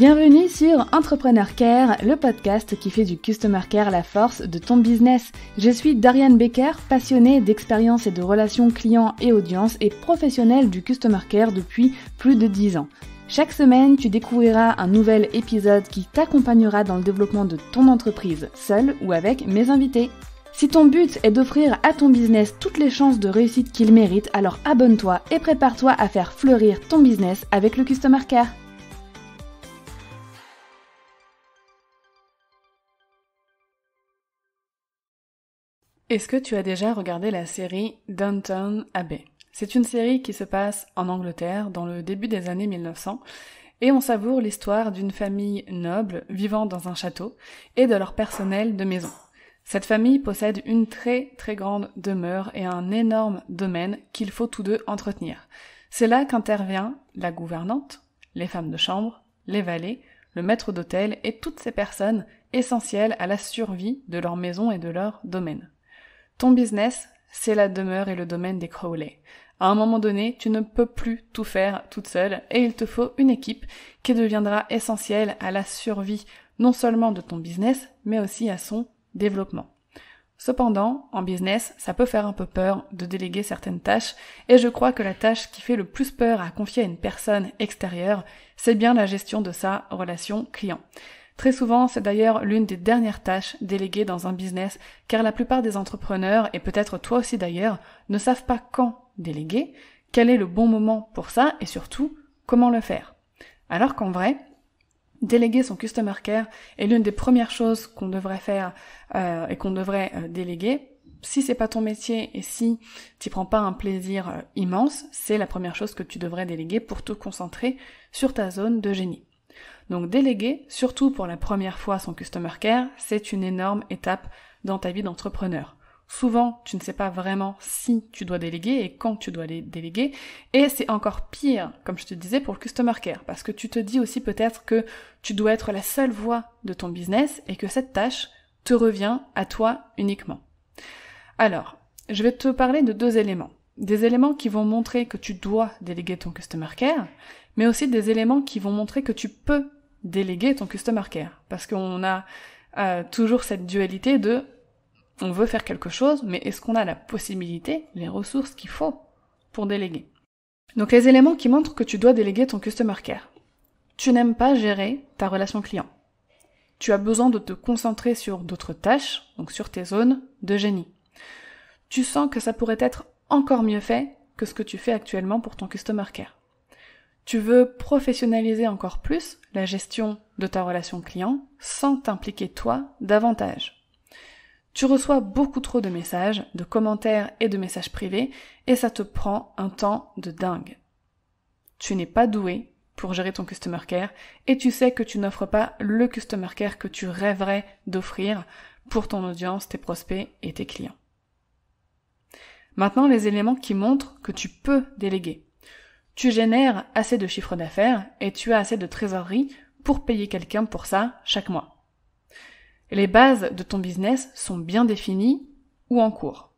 Bienvenue sur Entrepreneur Care, le podcast qui fait du Customer Care la force de ton business. Je suis Doriane Baker, passionnée d'expérience et de relations clients et audience et professionnelle du Customer Care depuis plus de 10 ans. Chaque semaine, tu découvriras un nouvel épisode qui t'accompagnera dans le développement de ton entreprise, seul ou avec mes invités. Si ton but est d'offrir à ton business toutes les chances de réussite qu'il mérite, alors abonne-toi et prépare-toi à faire fleurir ton business avec le Customer Care. Est-ce que tu as déjà regardé la série Downton Abbey ? C'est une série qui se passe en Angleterre dans le début des années 1900 et on savoure l'histoire d'une famille noble vivant dans un château et de leur personnel de maison. Cette famille possède une très très grande demeure et un énorme domaine qu'il faut tous deux entretenir. C'est là qu'intervient la gouvernante, les femmes de chambre, les valets, le maître d'hôtel et toutes ces personnes essentielles à la survie de leur maison et de leur domaine. Ton business, c'est la demeure et le domaine des Crowley. À un moment donné, tu ne peux plus tout faire toute seule et il te faut une équipe qui deviendra essentielle à la survie non seulement de ton business, mais aussi à son développement. Cependant, en business, ça peut faire un peu peur de déléguer certaines tâches et je crois que la tâche qui fait le plus peur à confier à une personne extérieure, c'est bien la gestion de sa relation client. Très souvent, c'est d'ailleurs l'une des dernières tâches déléguées dans un business car la plupart des entrepreneurs, et peut-être toi aussi d'ailleurs, ne savent pas quand déléguer, quel est le bon moment pour ça et surtout, comment le faire. Alors qu'en vrai, déléguer son Customer Care est l'une des premières choses qu'on devrait faire et qu'on devrait déléguer. Si c'est pas ton métier et si tu prends pas un plaisir immense, c'est la première chose que tu devrais déléguer pour te concentrer sur ta zone de génie. Donc déléguer, surtout pour la première fois son Customer Care, c'est une énorme étape dans ta vie d'entrepreneur. Souvent, tu ne sais pas vraiment si tu dois déléguer et quand tu dois les déléguer. Et c'est encore pire, comme je te disais, pour le Customer Care. Parce que tu te dis aussi peut-être que tu dois être la seule voix de ton business et que cette tâche te revient à toi uniquement. Alors, je vais te parler de deux éléments. Des éléments qui vont montrer que tu dois déléguer ton Customer Care, mais aussi des éléments qui vont montrer que tu peux déléguer ton Customer Care. Parce qu'on a toujours cette dualité de... on veut faire quelque chose, mais est-ce qu'on a la possibilité, les ressources qu'il faut pour déléguer? Donc les éléments qui montrent que tu dois déléguer ton Customer Care. Tu n'aimes pas gérer ta relation client. Tu as besoin de te concentrer sur d'autres tâches, donc sur tes zones de génie. Tu sens que ça pourrait être encore mieux fait que ce que tu fais actuellement pour ton Customer Care. Tu veux professionnaliser encore plus la gestion de ta relation client sans t'impliquer toi davantage. Tu reçois beaucoup trop de messages, de commentaires et de messages privés, et ça te prend un temps de dingue. Tu n'es pas doué pour gérer ton Customer Care, et tu sais que tu n'offres pas le Customer Care que tu rêverais d'offrir pour ton audience, tes prospects et tes clients. Maintenant, les éléments qui montrent que tu peux déléguer. Tu génères assez de chiffre d'affaires, et tu as assez de trésorerie pour payer quelqu'un pour ça chaque mois. Les bases de ton business sont bien définies ou en cours.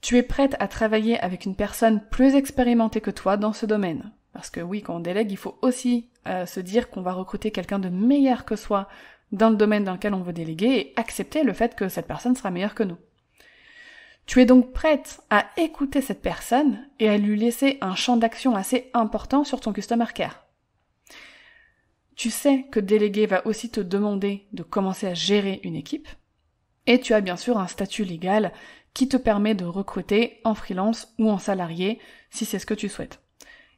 Tu es prête à travailler avec une personne plus expérimentée que toi dans ce domaine. Parce que oui, quand on délègue, il faut aussi se dire qu'on va recruter quelqu'un de meilleur que soi dans le domaine dans lequel on veut déléguer et accepter le fait que cette personne sera meilleure que nous. Tu es donc prête à écouter cette personne et à lui laisser un champ d'action assez important sur ton Customer Care. Tu sais que déléguer va aussi te demander de commencer à gérer une équipe. Et tu as bien sûr un statut légal qui te permet de recruter en freelance ou en salarié si c'est ce que tu souhaites.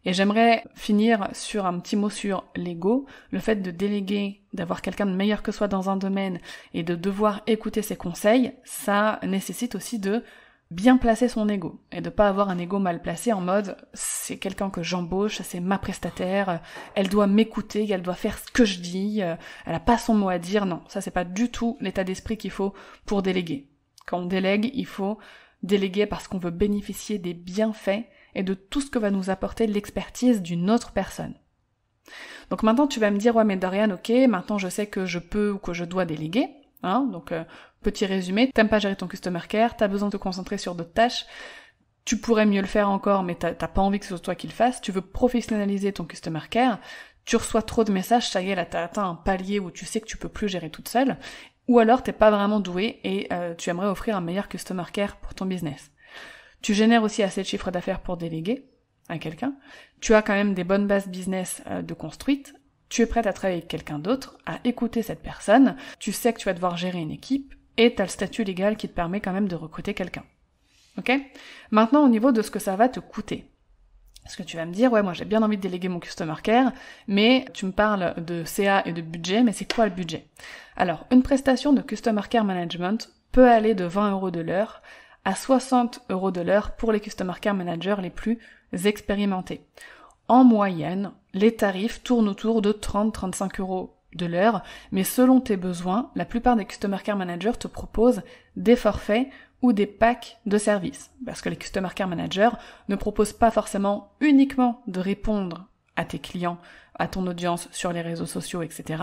Et j'aimerais finir sur un petit mot sur l'ego. Le fait de déléguer, d'avoir quelqu'un de meilleur que soi dans un domaine et de devoir écouter ses conseils, ça nécessite aussi de bien placer son ego et de pas avoir un ego mal placé en mode c'est quelqu'un que j'embauche, c'est ma prestataire, elle doit m'écouter, elle doit faire ce que je dis, elle a pas son mot à dire. Non, ça c'est pas du tout l'état d'esprit qu'il faut pour déléguer. Quand on délègue, il faut déléguer parce qu'on veut bénéficier des bienfaits et de tout ce que va nous apporter l'expertise d'une autre personne. Donc maintenant tu vas me dire ouais mais Doriane, ok, maintenant je sais que je peux ou que je dois déléguer. Hein, donc petit résumé, t'aimes pas gérer ton Customer Care, t'as besoin de te concentrer sur d'autres tâches, tu pourrais mieux le faire encore mais t'as pas envie que ce soit toi qui le fasse, tu veux professionnaliser ton Customer Care, tu reçois trop de messages, ça y est, là, t'as atteint un palier où tu sais que tu peux plus gérer toute seule, ou alors t'es pas vraiment doué et tu aimerais offrir un meilleur customer care pour ton business. Tu génères aussi assez de chiffres d'affaires pour déléguer à quelqu'un, tu as quand même des bonnes bases business de construites, tu es prête à travailler avec quelqu'un d'autre, à écouter cette personne, tu sais que tu vas devoir gérer une équipe, et t'as le statut légal qui te permet quand même de recruter quelqu'un. Ok? Maintenant, au niveau de ce que ça va te coûter. Parce que tu vas me dire, ouais, moi j'ai bien envie de déléguer mon customer care, mais tu me parles de CA et de budget, mais c'est quoi le budget? Alors, une prestation de customer care management peut aller de 20 € de l'heure à 60 € de l'heure pour les customer care managers les plus expérimentés. En moyenne, les tarifs tournent autour de 30-35 € de l'heure, mais selon tes besoins, la plupart des customer care managers te proposent des forfaits ou des packs de services, parce que les customer care managers ne proposent pas forcément uniquement de répondre à tes clients, à ton audience sur les réseaux sociaux, etc.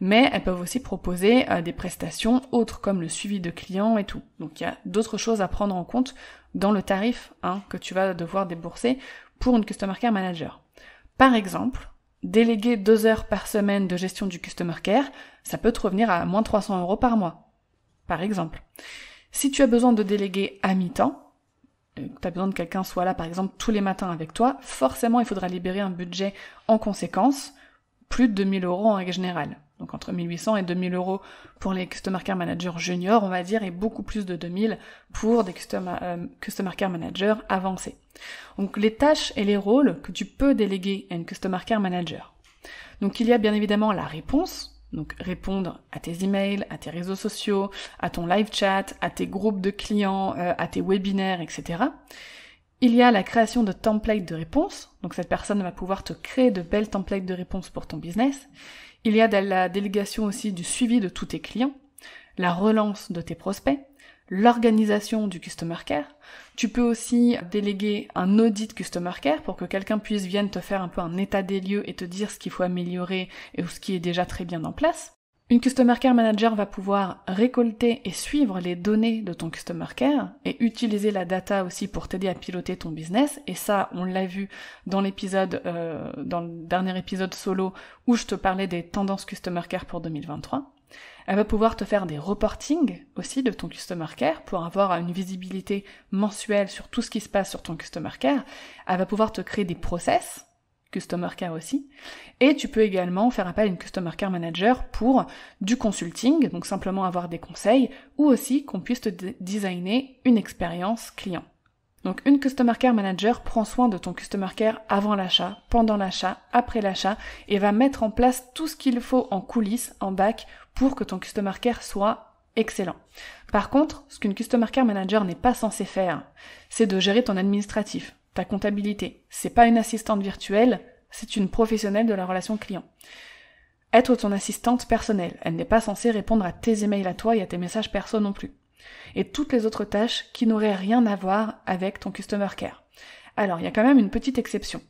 Mais elles peuvent aussi proposer des prestations autres comme le suivi de clients et tout. Donc il y a d'autres choses à prendre en compte dans le tarif que tu vas devoir débourser pour une customer care manager. Par exemple, déléguer 2 heures par semaine de gestion du customer care, ça peut te revenir à moins de 300 € par mois, par exemple. Si tu as besoin de déléguer à mi-temps, tu as besoin que quelqu'un soit là, par exemple, tous les matins avec toi, forcément, il faudra libérer un budget en conséquence, plus de 2000 € en règle générale. Donc entre 1800 et 2000 € pour les Customer Care Managers juniors, on va dire, et beaucoup plus de 2000 pour des Customer Care Managers avancés. Donc les tâches et les rôles que tu peux déléguer à une Customer Care Manager. Donc il y a bien évidemment la réponse, donc répondre à tes emails, à tes réseaux sociaux, à ton live chat, à tes groupes de clients, à tes webinaires, etc. Il y a la création de templates de réponse, donc cette personne va pouvoir te créer de belles templates de réponse pour ton business. Il y a la délégation aussi du suivi de tous tes clients, la relance de tes prospects, l'organisation du customer care. Tu peux aussi déléguer un audit customer care pour que quelqu'un puisse vienne te faire un peu un état des lieux et te dire ce qu'il faut améliorer et ce qui est déjà très bien en place. Une customer care manager va pouvoir récolter et suivre les données de ton customer care et utiliser la data aussi pour t'aider à piloter ton business. Et ça, on l'a vu dans l'épisode, dans le dernier épisode solo où je te parlais des tendances customer care pour 2023. Elle va pouvoir te faire des reportings aussi de ton customer care pour avoir une visibilité mensuelle sur tout ce qui se passe sur ton customer care. Elle va pouvoir te créer des process, customer care aussi. Et tu peux également faire appel à une customer care manager pour du consulting, donc simplement avoir des conseils, ou aussi qu'on puisse te designer une expérience client. Donc une Customer Care Manager prend soin de ton Customer Care avant l'achat, pendant l'achat, après l'achat, et va mettre en place tout ce qu'il faut en coulisses, en back, pour que ton Customer Care soit excellent. Par contre, ce qu'une Customer Care Manager n'est pas censée faire, c'est de gérer ton administratif, ta comptabilité. C'est pas une assistante virtuelle, c'est une professionnelle de la relation client. Être ton assistante personnelle, elle n'est pas censée répondre à tes emails à toi et à tes messages perso non plus. Et toutes les autres tâches qui n'auraient rien à voir avec ton customer care. Alors, il y a quand même une petite exception.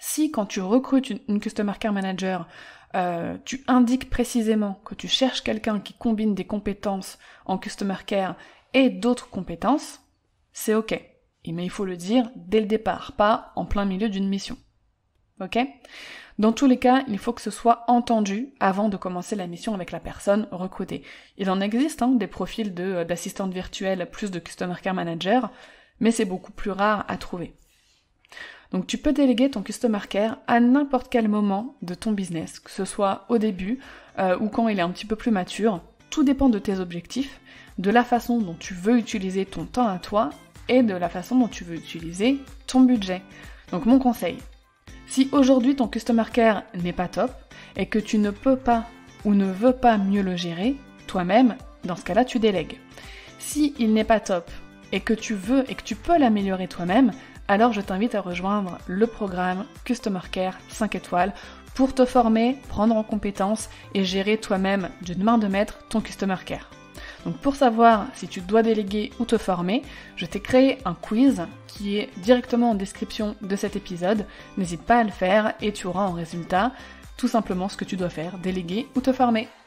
Si, quand tu recrutes une customer care manager, tu indiques précisément que tu cherches quelqu'un qui combine des compétences en customer care et d'autres compétences, c'est ok. Mais il faut le dire dès le départ, pas en plein milieu d'une mission. Ok ? Dans tous les cas, il faut que ce soit entendu avant de commencer la mission avec la personne recrutée. Il en existe des profils d'assistante virtuelle plus de Customer Care Manager, mais c'est beaucoup plus rare à trouver. Donc tu peux déléguer ton Customer Care à n'importe quel moment de ton business, que ce soit au début ou quand il est un petit peu plus mature. Tout dépend de tes objectifs, de la façon dont tu veux utiliser ton temps à toi et de la façon dont tu veux utiliser ton budget. Donc mon conseil, si aujourd'hui ton customer care n'est pas top et que tu ne peux pas ou ne veux pas mieux le gérer toi-même, dans ce cas-là, tu délègues. Si il n'est pas top et que tu veux et que tu peux l'améliorer toi-même, alors je t'invite à rejoindre le programme Customer Care 5 étoiles pour te former, prendre en compétences et gérer toi-même d'une main de maître ton customer care. Donc pour savoir si tu dois déléguer ou te former, je t'ai créé un quiz qui est directement en description de cet épisode. N'hésite pas à le faire et tu auras en résultat tout simplement ce que tu dois faire, déléguer ou te former.